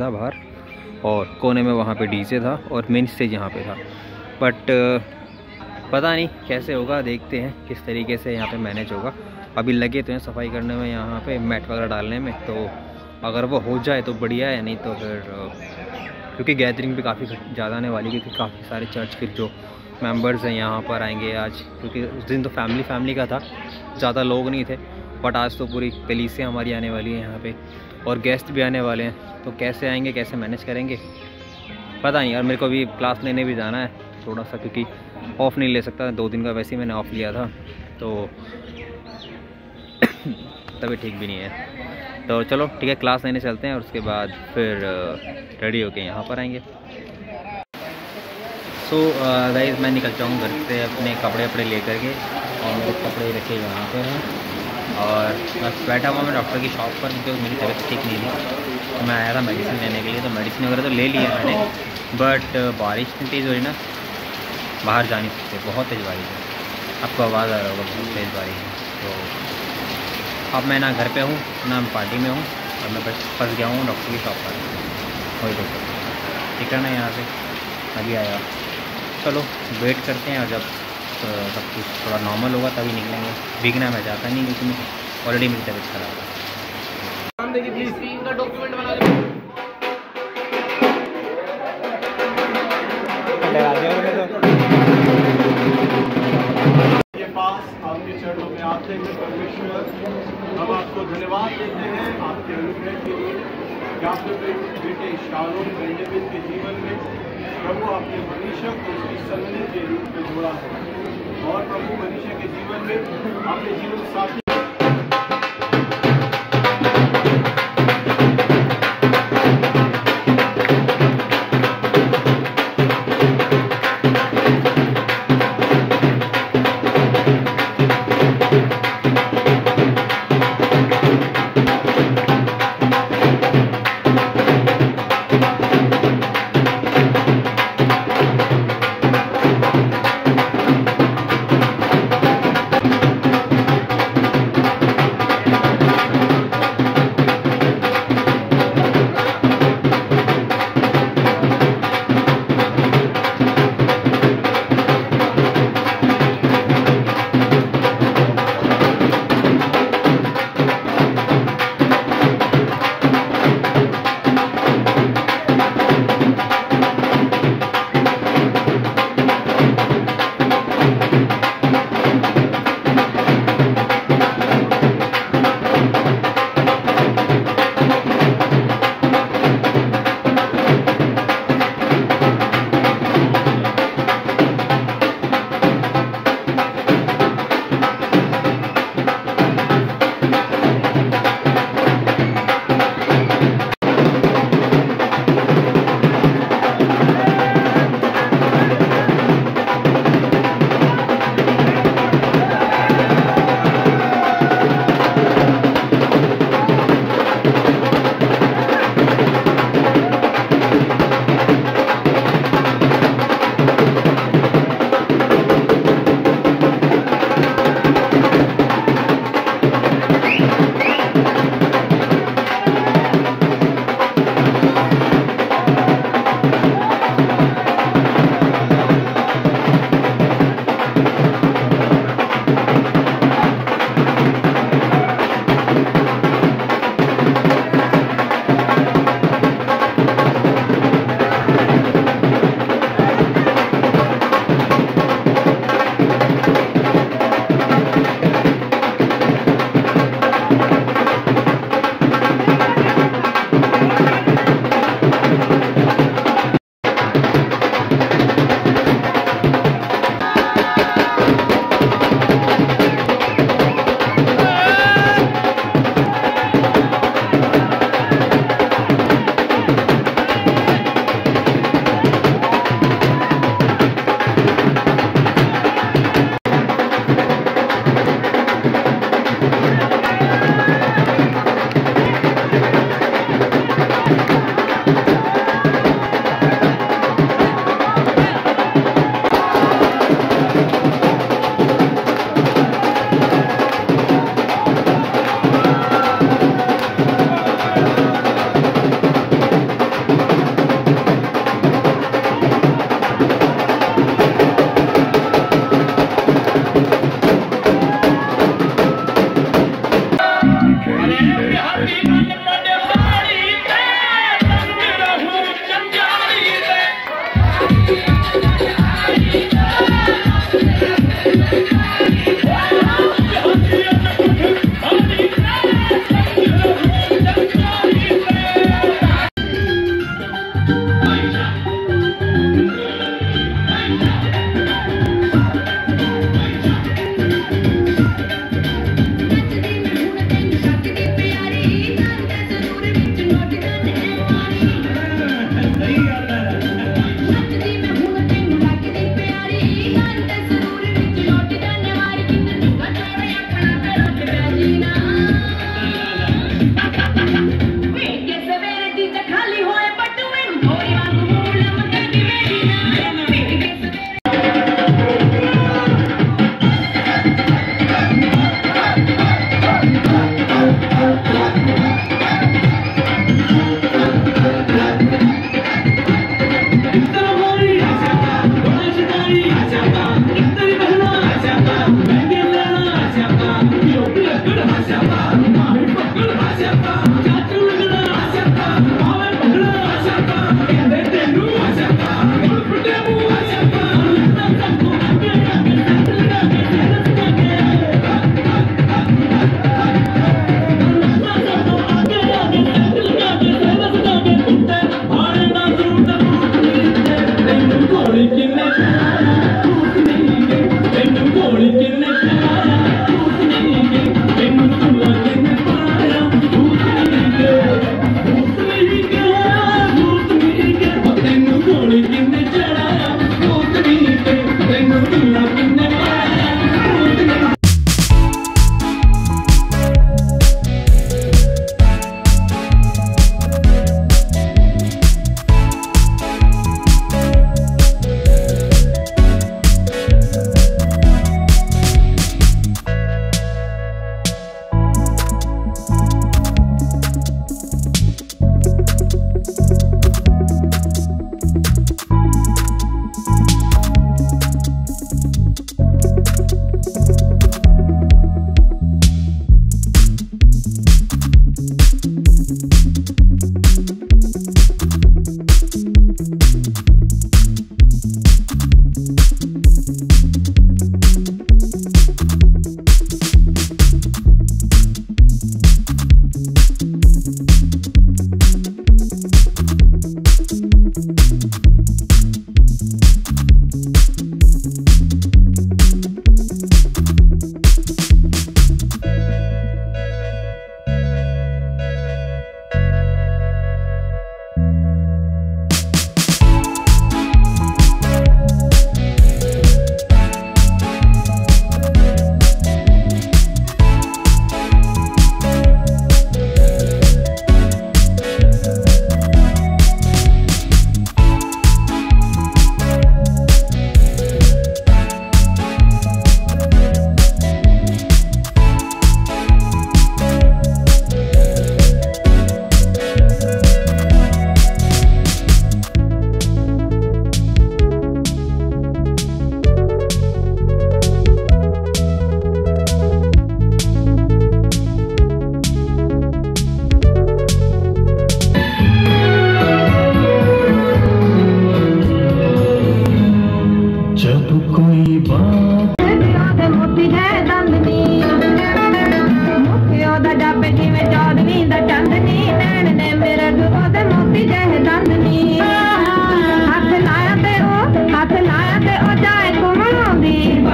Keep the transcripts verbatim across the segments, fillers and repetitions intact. था बाहर, और कोने में वहाँ पे डीजे था और मेन स्टेज यहाँ पे था। बट पता नहीं कैसे होगा, देखते हैं किस तरीके से यहाँ पे मैनेज होगा। अभी लगे तो हैं सफाई करने में, यहाँ पे मैट वगैरह डालने में, तो अगर वो हो जाए तो बढ़िया है, नहीं तो फिर क्योंकि गैदरिंग भी काफ़ी ज़्यादा आने वाली, क्योंकि काफ़ी सारे चर्च के जो मेंबर्स हैं यहाँ पर आएंगे आज, क्योंकि उस दिन तो फैमिली फैमिली का था, ज़्यादा लोग नहीं थे, बट आज तो पूरी पुलिसें हमारी आने वाली हैं यहाँ पे, और गेस्ट भी आने वाले हैं। तो कैसे आएंगे, कैसे मैनेज करेंगे, पता नहीं। और मेरे को भी क्लास लेने भी जाना है थोड़ा सा, क्योंकि ऑफ़ नहीं ले सकता, दो दिन का वैसे ही मैंने ऑफ़ लिया था, तो तबीयत ठीक भी नहीं है। तो चलो ठीक है, क्लास लेने चलते हैं और उसके बाद फिर रेडी होके यहाँ पर आएंगे। सो so, गाइस uh, मैं निकल जाऊँ घर से अपने कपड़े वपड़े ले करके, और मेरे कपड़े रखे यहाँ पे हैं, और मैं बैठा हुआ मैं डॉक्टर की शॉप पर, क्योंकि मेरी तबीयत ठीक नहीं थी। मैं आया था मेडिसिन लेने के लिए, तो मेडिसिन वगैरह तो ले लिया मैंने, बट बारिश इतनी तेज़ हो रही ना, बाहर जा नहीं सकते, बहुत तेज़ बारिश है। आपको आवाज़ आ रहा होगा, बहुत तेज़ बारिश है। तो अब मैं ना घर पे हूँ ना पार्टी में हूँ, और मैं बस फंस गया हूँ डॉक्टर की शॉप पर। वही देखो ठीक है ना, यहाँ से अभी आया। चलो वेट करते हैं, और जब सब कुछ थोड़ा नॉर्मल होगा तभी निकलेंगे। भीगना मैं चाहता नहीं, क्योंकि मैं ऑलरेडी मेरी तबीयत खराब है। प्रभु आपने मनीषा को उसकी संगनी के रूप में जोड़ा है, और प्रभु मनीषा के जीवन में आपने जीवन साथी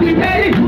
Happy day!